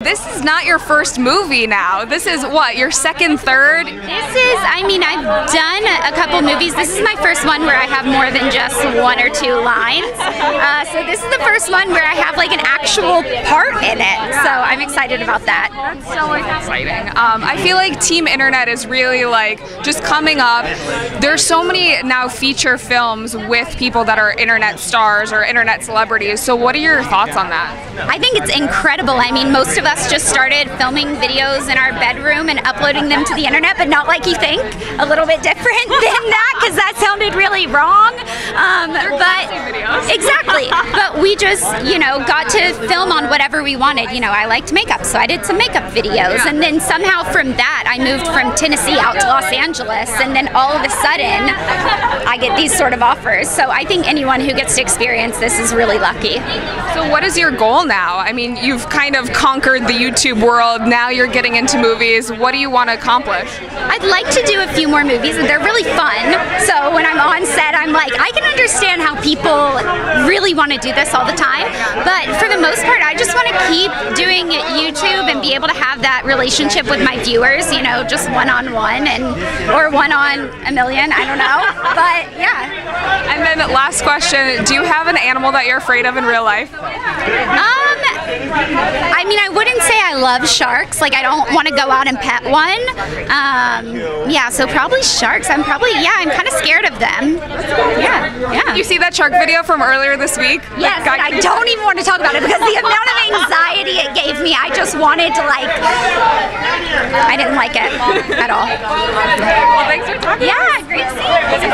This is not your first movie now. This is what, your second, third? I've done a couple movies. This is my first one where I have more than just one or two lines. So this is the first one where I have like an actual part in it. So I'm excited about that. That's so exciting. I feel like Team Internet is really like just coming up. There's so many now feature films with people that are internet stars or internet celebrities. So what are your thoughts on that? I think it's incredible. I mean, most of us just started filming videos in our bedroom and uploading them to the internet, but not like you think, a little bit different than that, because that sounded really wrong. But we just, got to film on whatever we wanted. I liked makeup, so I did some makeup videos, and then somehow from that I moved from Tennessee out to Los Angeles, and then all of a sudden I get these sort of offers. So I think anyone who gets to experience this is really lucky. So what is your goal now? I mean, you've kind of conquered the YouTube world, now you're getting into movies. What do you want to accomplish? I'd like to do a few more movies, and they're really fun. So when I'm on set, I'm like, I can understand how people really want to do this all the time, but for the most part I just want to keep doing YouTube and be able to have that relationship with my viewers, just one-on-one or one on a million, I don't know, but yeah. And then last question, do you have an animal that you're afraid of in real life? I wouldn't say I love sharks. Like, I don't want to go out and pet one. Yeah, so probably sharks. I'm kind of scared of them. Yeah. You see that shark video from earlier this week? Yes, and I don't even want to talk about it because the amount of anxiety it gave me, I just wanted to, I didn't like it at all. Well, thanks for talking. Yeah, great to see you.